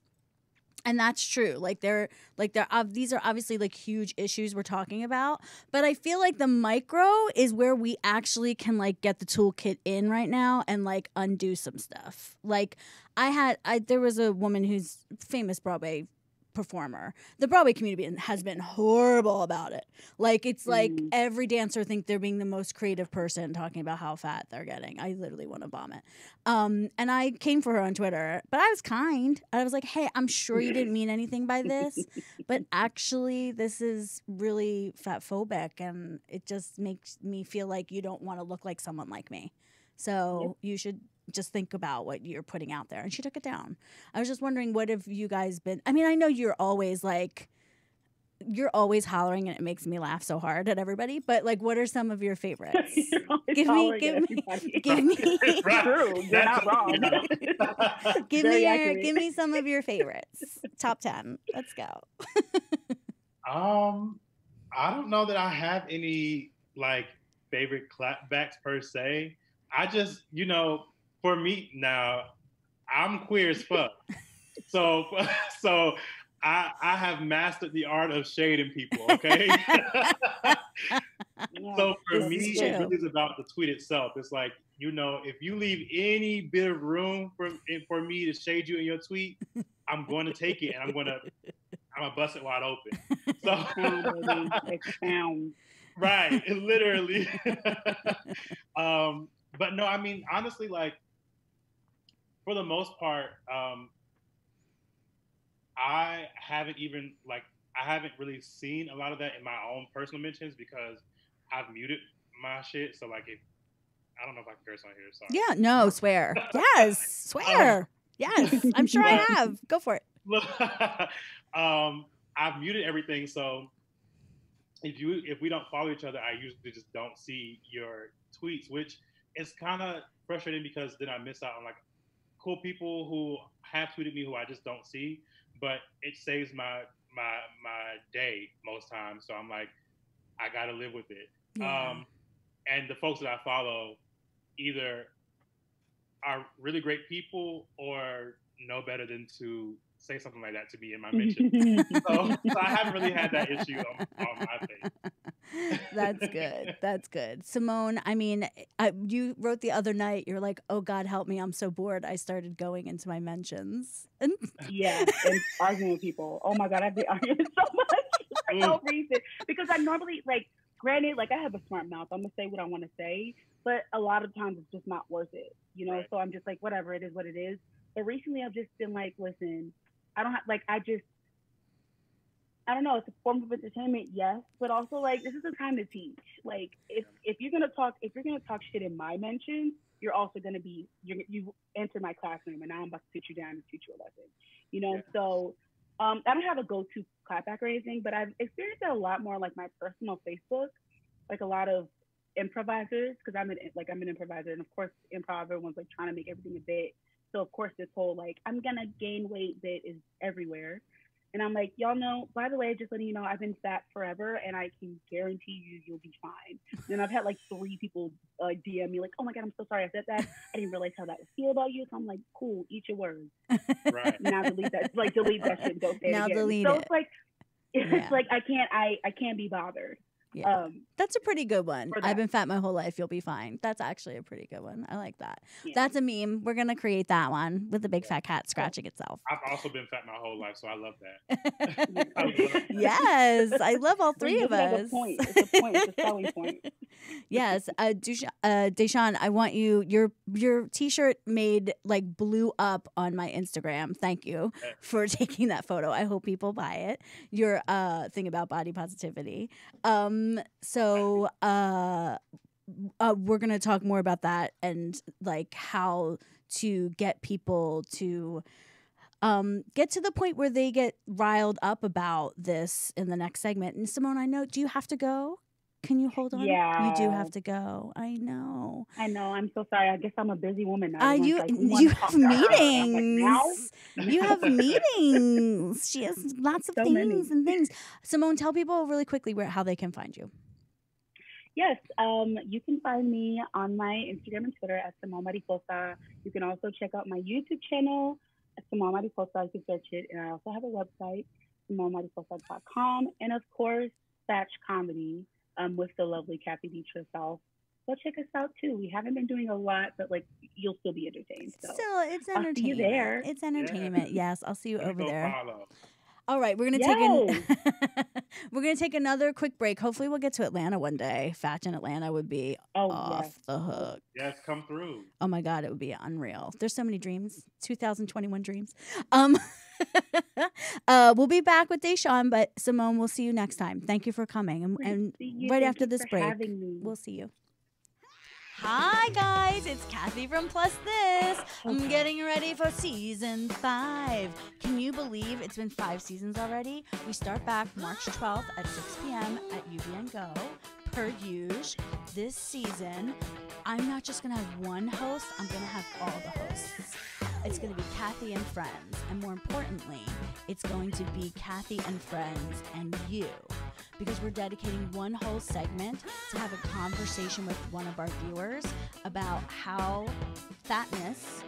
And that's true. Like they're like they're uh, these are obviously like huge issues we're talking about, but I feel like the micro is where we actually can like get the toolkit in right now and like undo some stuff. Like I had I there was a woman who's famous Broadway performer. The Broadway community has been horrible about it. Like it's like mm. every dancer think they're being the most creative person talking about how fat they're getting. I literally want to vomit. Um, and I came for her on Twitter, but I was kind. I was like, hey, I'm sure you didn't mean anything by this, but actually this is really fat phobic and it just makes me feel like you don't want to look like someone like me. So yep. you should just think about what you're putting out there. And she took it down. I was just wondering, what have you guys been? I mean, I know you're always like, you're always hollering and it makes me laugh so hard at everybody, but like, what are some of your favorites? give me, give me, give me, true. You're not wrong. give Very me, your, give me some of your favorites. Top ten. Let's go. um, I don't know that I have any like favorite clapbacks per se. I just, you know, for me now, I'm queer as fuck. So, so I I have mastered the art of shading people. Okay. So for this me, it really is about the tweet itself. It's like, you know, if you leave any bit of room for for me to shade you in your tweet, I'm going to take it and I'm going to I'm gonna bust it wide open. So expound. Right, literally. um, but no, I mean, honestly, like, for the most part, um, I haven't even, like, I haven't really seen a lot of that in my own personal mentions because I've muted my shit. So, like, if, I don't know if I can curse on here. Sorry. Yeah, no, swear. Yes, swear. Um, yes, I'm sure I have. Go for it. Look, um, I've muted everything, so... If you if we don't follow each other, I usually just don't see your tweets, which is kind of frustrating because then I miss out on like cool people who have tweeted me who I just don't see. But it saves my my my day most times, so I'm like, I gotta live with it. Yeah. Um, and the folks that I follow either are really great people or know better than to say something like that to me in my mention. so, so I haven't really had that issue on, on my face. That's good. That's good. Simone, I mean, I, you wrote the other night, you're like, oh God, help me. I'm so bored. I started going into my mentions. yeah. And arguing with people. Oh my God, I've been arguing so much for no reason. Because I normally, like, granted, like I have a smart mouth. I'm going to say what I want to say. But a lot of times it's just not worth it. You know, right. So I'm just like, whatever, it is what it is. But recently I've just been like, listen, I don't have, like, I just, I don't know, it's a form of entertainment, yes, but also, like, this is a time to teach. Like, if, if you're going to talk, if you're going to talk shit in my mentions, you're also going to be, you're, you enter my classroom, and now I'm about to sit you down and teach you a lesson, you know? Yeah. So, um, I don't have a go-to clapback or anything, but I've experienced that a lot more, like, my personal Facebook, like, a lot of improvisers, because I'm an, like, I'm an improviser, and, of course, improv, everyone's, like, trying to make everything a bit. So, of course, this whole, like, I'm going to gain weight bit is everywhere. And I'm like, y'all know, by the way, just letting you know, I've been fat forever, and I can guarantee you, you'll be fine. And I've had, like, three people uh, D M me, like, oh, my God, I'm so sorry I said that. I didn't realize how that would feel about you. So I'm like, cool, eat your words. Right. Now delete that. Like, delete that shit. Don't say now it delete so it. So it's like, it's yeah. like I can't, I, I can't be bothered. Yeah. Um, that's a pretty good one. I've been fat my whole life. You'll be fine. That's actually a pretty good one. I like that. Yeah. That's a meme. We're going to create that one with the big fat cat scratching itself. I've also been fat my whole life, so I love that. I love that. Yes. I love all three of us. It's a point. It's a point. It's a selling point. Yes. Uh, uh, Da'Shaun, I want you, your, your t-shirt made, like, blew up on my Instagram. Thank you for taking that photo. I hope people buy it. Your uh, thing about body positivity. Um, So uh, uh, we're going to talk more about that and like how to get people to um, get to the point where they get riled up about this in the next segment. And Simone, I know, do you have to go? Can you hold on? Yeah. You do have to go. I know. I know. I'm so sorry. I guess I'm a busy woman now. Uh, you like, you have meetings. Like, you have meetings. She has lots of so things many. and things. Simone, tell people really quickly where how they can find you. Yes. Um, you can find me on my Instagram and Twitter at Simone Mariposa. You can also check out my YouTube channel. Simone Mariposa. You can search it. And I also have a website, Simone Mariposa dot com. And of course, Thatch Comedy um, with the lovely Kathy Deitch herself. Go check us out too. We haven't been doing a lot, but like you'll still be entertained. So, so it's entertainment. I'll see you there. It's entertainment. Yeah. Yes, I'll see you Let's over there. Follow. All right, we're gonna Yay. take an we're gonna take another quick break. Hopefully, we'll get to Atlanta one day. Thatch in Atlanta would be oh, off yes. the hook. Yes, come through. Oh my God, it would be unreal. There's so many dreams. two thousand twenty-one dreams. Um, uh, we'll be back with Da'Shaun, but Simone, we'll see you next time. Thank you for coming, and, and right Thank after this break, we'll see you. Hi guys, it's Kathy from Plus This. I'm getting ready for season five. Can you believe it's been five seasons already? We start back March twelfth at six p m at U B N Go, per usual. This season, I'm not just gonna have one host, I'm gonna have all the hosts. It's gonna be Kathy and friends, and more importantly, it's going to be Kathy and friends and you. Because we're dedicating one whole segment to have a conversation with one of our viewers about how fatness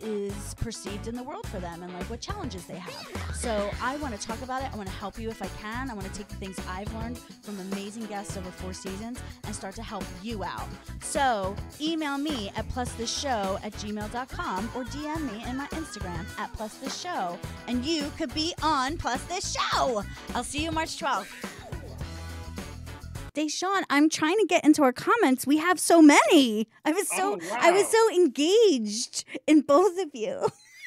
is perceived in the world for them and like what challenges they have. So I want to talk about it. I want to help you if I can. I want to take the things I've learned from amazing guests over four seasons and start to help you out. So email me at plus this show at gmail dot com or D M me in my Instagram at plus this show and you could be on Plus This Show. I'll see you March twelfth. Da'Shaun, I'm trying to get into our comments. We have so many. I was so oh, wow. I was so engaged in both of you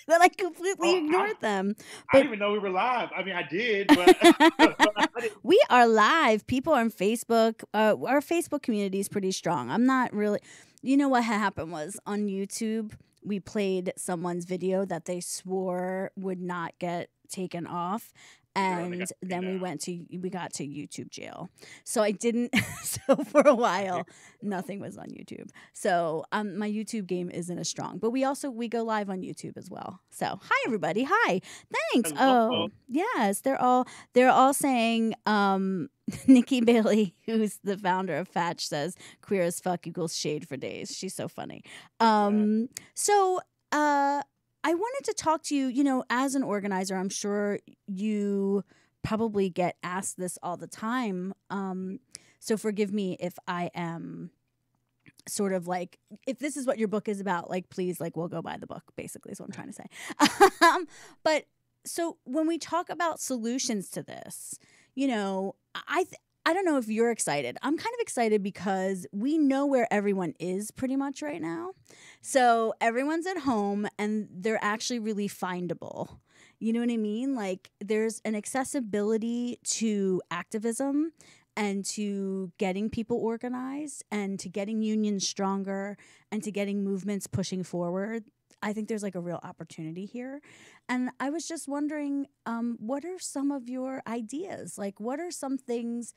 that I completely oh, ignored I, them. But, I didn't even know we were live. I mean, I did. But we are live. People are on Facebook. Uh, our Facebook community is pretty strong. I'm not really. You know what happened was on YouTube, we played someone's video that they swore would not get taken off. And yeah, then we went to, we got to YouTube jail. So I didn't, so for a while, nothing was on YouTube. So um, my YouTube game isn't as strong. But we also, we go live on YouTube as well. So hi, everybody. Hi. Thanks. Hello. Oh, yes. They're all, they're all saying, um, Nikki Bailey, who's the founder of Thatch, says, queer as fuck equals shade for days. She's so funny. Um, yeah. So, uh. I wanted to talk to you, you know, as an organizer, I'm sure you probably get asked this all the time. Um, so forgive me if I am sort of like, if this is what your book is about, like, please, like, we'll go buy the book, basically is what I'm trying to say. um, but so when we talk about solutions to this, you know, I th I don't know if you're excited. I'm kind of excited because we know where everyone is pretty much right now. So everyone's at home and they're actually really findable. You know what I mean? Like there's an accessibility to activism and to getting people organized and to getting unions stronger and to getting movements pushing forward. I think there's like a real opportunity here. And I was just wondering, um, what are some of your ideas? Like, what are some things?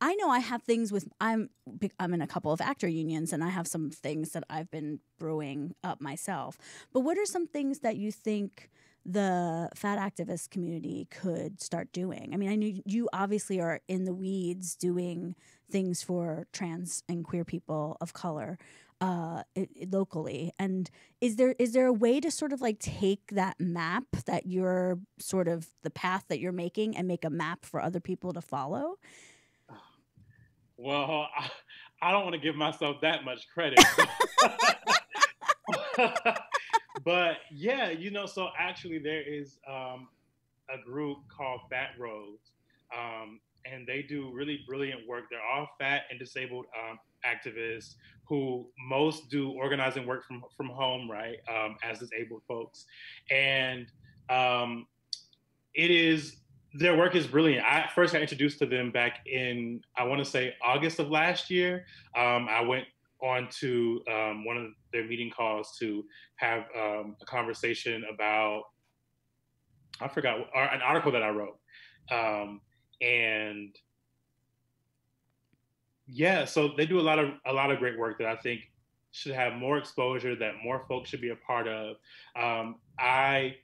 I know I have things with, I'm, I'm in a couple of actor unions and I have some things that I've been brewing up myself. But what are some things that you think the fat activist community could start doing? I mean, I know you obviously are in the weeds doing things for trans and queer people of color. Uh, it, it locally, and is there is there a way to sort of like take that map that you're sort of the path that you're making and make a map for other people to follow? Well, I, I don't want to give myself that much credit, but yeah, you know. So actually, there is um, a group called Fat Rose, um, and they do really brilliant work. They're all fat and disabled um, activists who most do organizing work from, from home, right, um, as disabled folks. And um, it is, their work is brilliant. I first got introduced to them back in, I wanna say August of last year. Um, I went on to um, one of their meeting calls to have um, a conversation about, I forgot, an article that I wrote. Um, and yeah, so they do a lot of a lot of great work that I think should have more exposure, that more folks should be a part of. Um, I,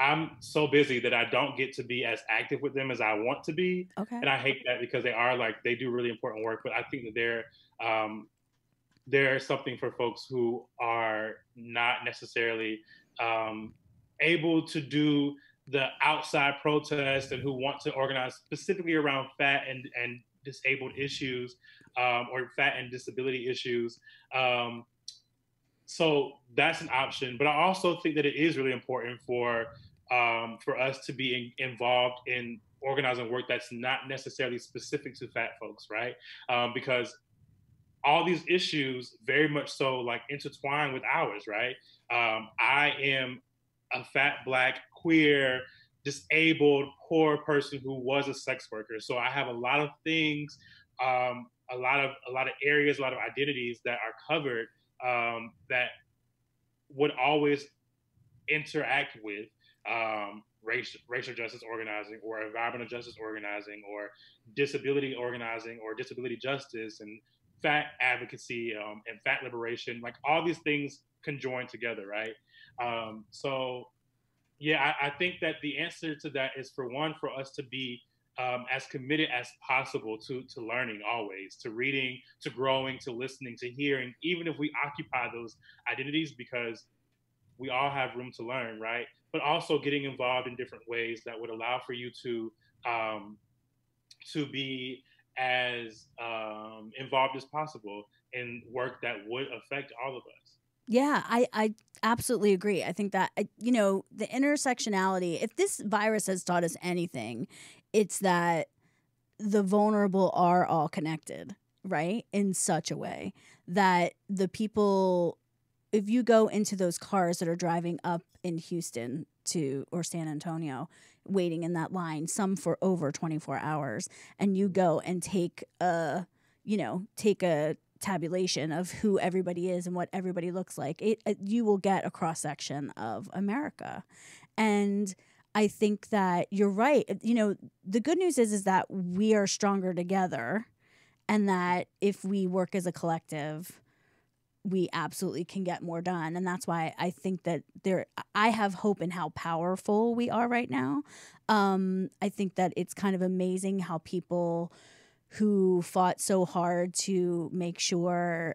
I'm so busy that I don't get to be as active with them as I want to be. Okay. And I hate that because they are like, they do really important work, but I think that they're, um, they're something for folks who are not necessarily um, able to do the outside protest and who want to organize specifically around fat and, and disabled issues, um, or fat and disability issues. Um, so that's an option. But I also think that it is really important for um, for us to be in, involved in organizing work that's not necessarily specific to fat folks, right? Um, because all these issues very much so like intertwine with ours, right? Um, I am a fat, Black, queer, disabled, poor person who was a sex worker. So I have a lot of things, um, a lot of a lot of areas, a lot of identities that are covered um, that would always interact with um, race, racial justice organizing or environmental justice organizing or disability organizing or disability justice and fat advocacy um, and fat liberation. Like all these things conjoin together, right? Um, so yeah, I, I think that the answer to that is for one, for us to be um, as committed as possible to, to learning always, to reading, to growing, to listening, to hearing, even if we occupy those identities, because we all have room to learn, right? But also getting involved in different ways that would allow for you to, um, to be as um, involved as possible in work that would affect all of us. Yeah, I, I absolutely agree. I think that, you know, the intersectionality, if this virus has taught us anything, it's that the vulnerable are all connected, right? In such a way that the people, if you go into those cars that are driving up in Houston to or San Antonio, waiting in that line, some for over twenty-four hours, and you go and take a, you know, take a, tabulation of who everybody is and what everybody looks like, it, it you will get a cross-section of America. And I think that you're right. You know, the good news is is that we are stronger together, and that if we work as a collective, we absolutely can get more done. And that's why I think that there, I have hope in how powerful we are right now. um I think that it's kind of amazing how people who fought so hard to make sure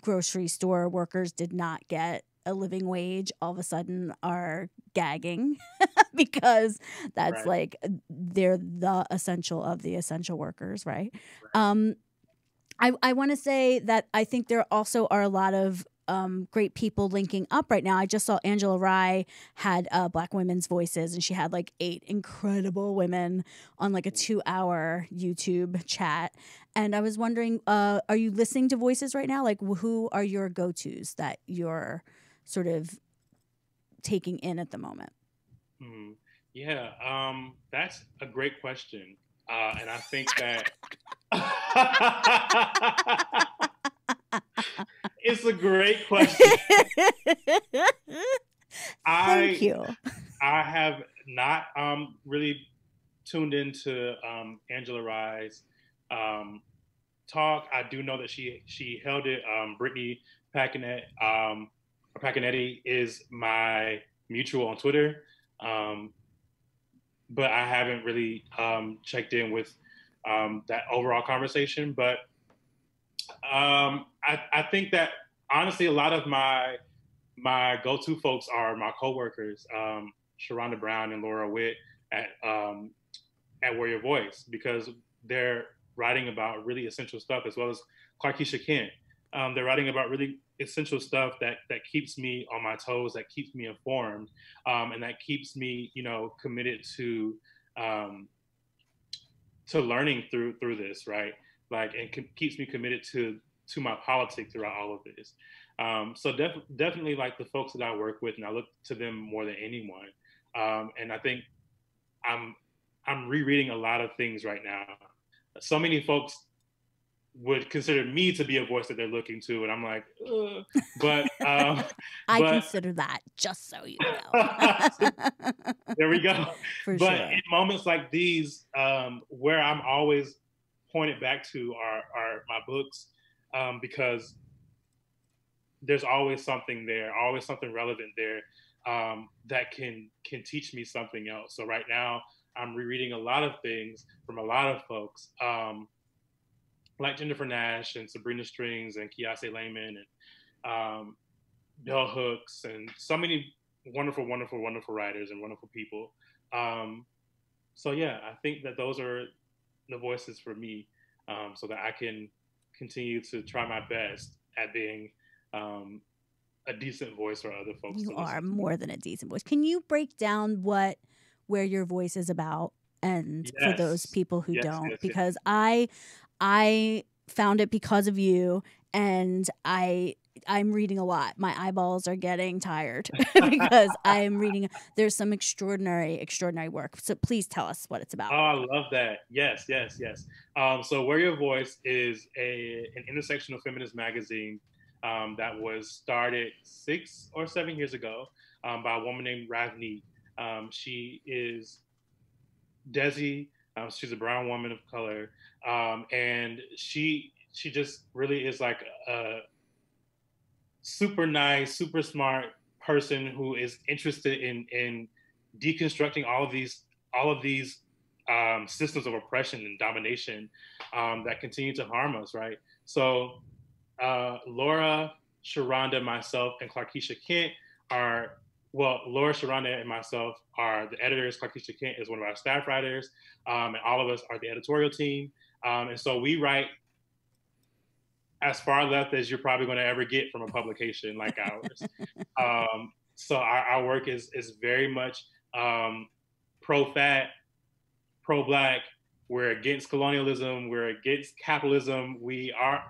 grocery store workers did not get a living wage all of a sudden are gagging because that's right. Like they're the essential of the essential workers, right? Right. Um, I, I want to say that I think there also are a lot of Um, great people linking up right now. I just saw Angela Rye had uh, Black Women's Voices, and she had like eight incredible women on like a two hour YouTube chat. And I was wondering, uh, are you listening to voices right now? Like, who are your go-tos that you're sort of taking in at the moment? Mm, yeah, um, that's a great question. Uh, and I think that... It's a great question. Thank I, you. I have not um, really tuned into um, Angela Rye's um, talk. I do know that she she held it. Um, Brittany Pacinet, um, Pacinetti is my mutual on Twitter, um, but I haven't really um, checked in with um, that overall conversation. But Um, I, I think that honestly, a lot of my my go-to folks are my coworkers, um, Sharonda Brown and Laura Witt at um, at Wear Your Voice, because they're writing about really essential stuff, as well as Clarkisha Kent. Um, they're writing about really essential stuff that that keeps me on my toes, that keeps me informed, um, and that keeps me, you know, committed to um, to learning through through this, right? Like, and keeps me committed to to my politics throughout all of this. Um, so def definitely like the folks that I work with, and I look to them more than anyone. Um, and I think I'm I'm rereading a lot of things right now. So many folks would consider me to be a voice that they're looking to, and I'm like, ugh. But um, I but, consider that, just so you know. There we go. For but sure. In moments like these, um, where I'm always pointed back to are, are my books, um, because there's always something there, always something relevant there, um, that can can teach me something else. So right now I'm rereading a lot of things from a lot of folks, um, like Jennifer Nash and Sabrina Strings and Kiase Lehman and um, Bell Hooks and so many wonderful, wonderful, wonderful writers and wonderful people. Um, so yeah, I think that those are the voices for me, um, so that I can continue to try my best at being um, a decent voice for other folks. You are more than a decent voice. Can you break down what Wear Your Voice is about? And yes. for those people who yes, don't, yes, because yes. I, I found it because of you, and I, I'm reading a lot. My eyeballs are getting tired because I am reading. There's some extraordinary, extraordinary work. So please tell us what it's about. Oh, I love that. Yes, yes, yes. Um, so Wear Your Voice is a an intersectional feminist magazine um, that was started six or seven years ago um, by a woman named Ravni. Um, she is Desi. Um, she's a brown woman of color, um, and she she just really is like a super nice, super smart person who is interested in in deconstructing all of these all of these um, systems of oppression and domination um, that continue to harm us, right? So uh, Laura, Sharonda, myself, and Clarkisha Kent are, well, Laura, Sharonda, and myself are the editors. Clarkisha Kent is one of our staff writers, um, and all of us are the editorial team. Um, and so we write as far left as you're probably going to ever get from a publication like ours. Um, so our, our work is is very much um, pro-fat, pro-black. We're against colonialism. We're against capitalism. We are,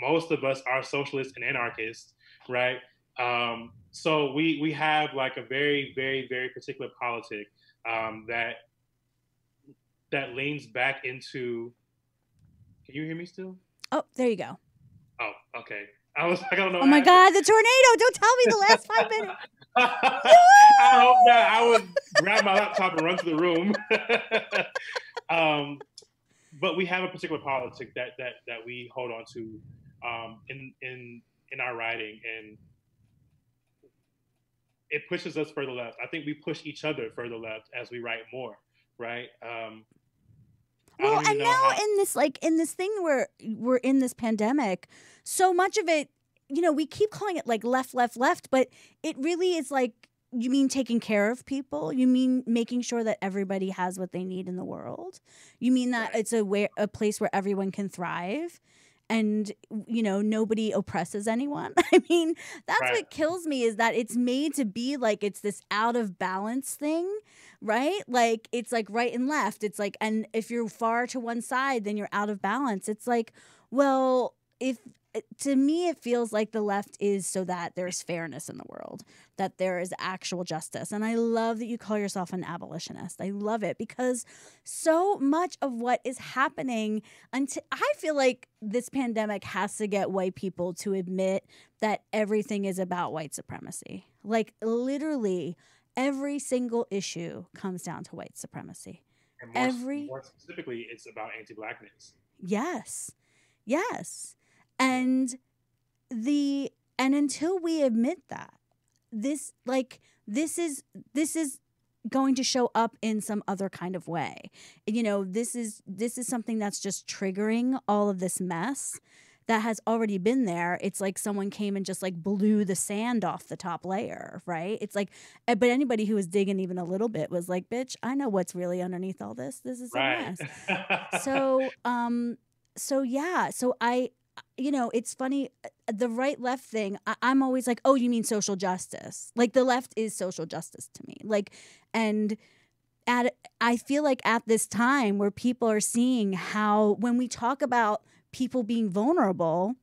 most of us are socialists and anarchists, right? Um, so we we have like a very, very, very particular politic um, that that leans back into. Can you hear me still? Oh, there you go. Oh, okay. I was like, I don't know. Oh my God, the tornado! Don't tell me the last five minutes. I hope that I would grab my laptop and run to the room. um, but we have a particular politic that that that we hold on to um, in in in our writing, and it pushes us further left. I think we push each other further left as we write more, right? Um, Well, and now in this, like, in this thing where we're in this pandemic, so much of it, you know, we keep calling it like left, left, left, but it really is like, you mean taking care of people? You mean making sure that everybody has what they need in the world? You mean that it's a way, a place where everyone can thrive? And, you know, nobody oppresses anyone. I mean, that's right. What kills me is that it's made to be like it's this out of balance thing, right? Like it's like right and left. It's like, and if you're far to one side, then you're out of balance. It's like, well, if to me, it feels like the left is so that there's fairness in the world, that there is actual justice. And I love that you call yourself an abolitionist. I love it because so much of what is happening until I feel like this pandemic has to get white people to admit that everything is about white supremacy. Like literally every single issue comes down to white supremacy. And more, every, more specifically, it's about anti-blackness. Yes. Yes. And the and until we admit that, this like this is this is going to show up in some other kind of way. You know, this is this is something that's just triggering all of this mess that has already been there. It's like someone came and just like blew the sand off the top layer, right? It's like, but anybody who was digging even a little bit was like, bitch, I know what's really underneath all this. This is a mess. So, um, so yeah, so I. You know, it's funny, the right-left thing, I I'm always like, oh, you mean social justice. Like, the left is social justice to me. Like, and at I feel like at this time where people are seeing how, when we talk about people being vulnerable,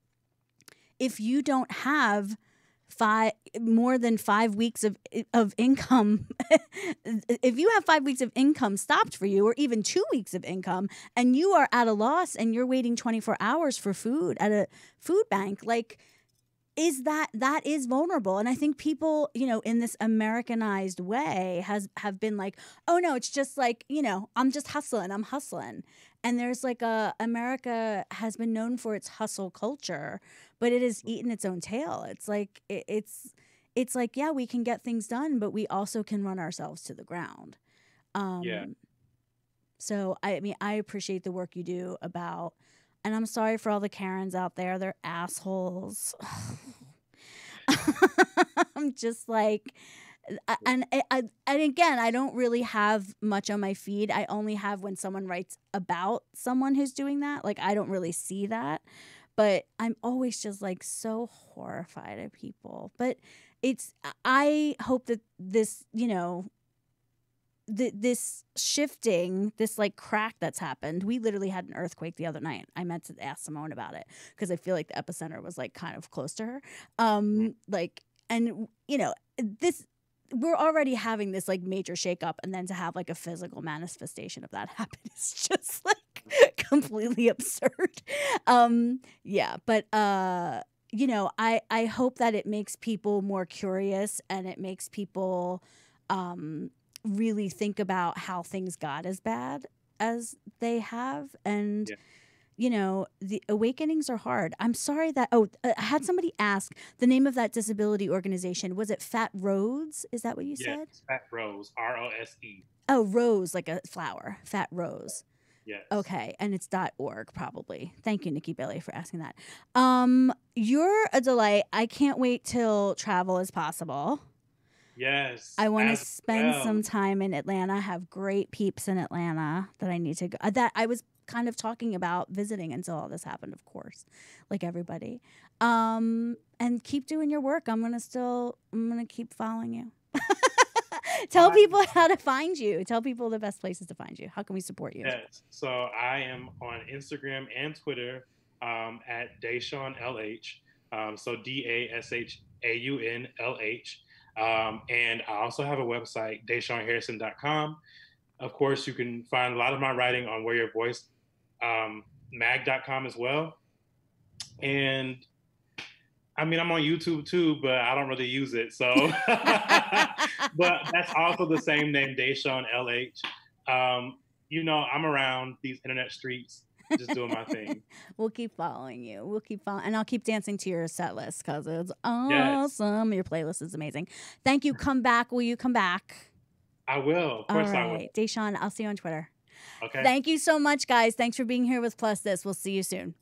if you don't have five more than five weeks of, of income, if you have five weeks of income stopped for you, or even two weeks of income, and you are at a loss and you're waiting twenty-four hours for food at a food bank, like, is that, that is vulnerable. And I think people, you know, in this Americanized way has, have been like, oh no, it's just like, you know, I'm just hustling, I'm hustling. And there's like a, America has been known for its hustle culture, but it has eaten its own tail. It's like, it, it's, it's like, yeah, we can get things done, but we also can run ourselves to the ground. Um, yeah. So I, I mean, I appreciate the work you do about, and I'm sorry for all the Karens out there. They're assholes. I'm just like, And I, and again, I don't really have much on my feed. I only have when someone writes about someone who's doing that. Like, I don't really see that. But I'm always just, like, so horrified at people. But it's, I hope that this, you know, th this shifting, this, like, crack that's happened. We literally had an earthquake the other night. I meant to ask Simone about it because I feel like the epicenter was, like, kind of close to her. Um, like, and, you know, this... we're already having this like major shakeup, and then to have like a physical manifestation of that happen is just like completely absurd. Um, yeah, but uh, you know, I I hope that it makes people more curious, and it makes people um, really think about how things got as bad as they have, and. Yeah. You know, the awakenings are hard. I'm sorry that, oh, I had somebody ask the name of that disability organization. Was it Fat Rose? Is that what you yeah, said? Fat Rose, R O S E. Oh, Rose, like a flower, Fat Rose. Yes. Okay, and it's dot org probably. Thank you, Nikki Bailey, for asking that. Um, you're a delight. I can't wait till travel is possible. Yes. I want to spend well. some time in Atlanta, have great peeps in Atlanta that I need to go. That I was kind of talking about visiting until all this happened, of course, like everybody. Um, and keep doing your work. I'm gonna still, I'm gonna keep following you. Tell Bye. people how to find you. Tell people the best places to find you. How can we support you? Yes. So I am on Instagram and Twitter um, at Da'Shaun L H. Um, so D A S H A U N L H. Um, and I also have a website, Da'Shaun Harrison dot com. Of course, you can find a lot of my writing on Wear Your Voice um, mag dot com as well. And I mean, I'm on YouTube too, but I don't really use it. So, but that's also the same name, Da'Shaun L H. Um, you know, I'm around these internet streets, just doing my thing. We'll keep following you. We'll keep following, and I'll keep dancing to your set list because it's awesome. Yes. Your playlist is amazing. Thank you. Come back. Will you come back? I will. Of course I will. All right. Da'Shaun, I'll see you on Twitter. Okay. Thank you so much, guys. Thanks for being here with Plus This. We'll see you soon.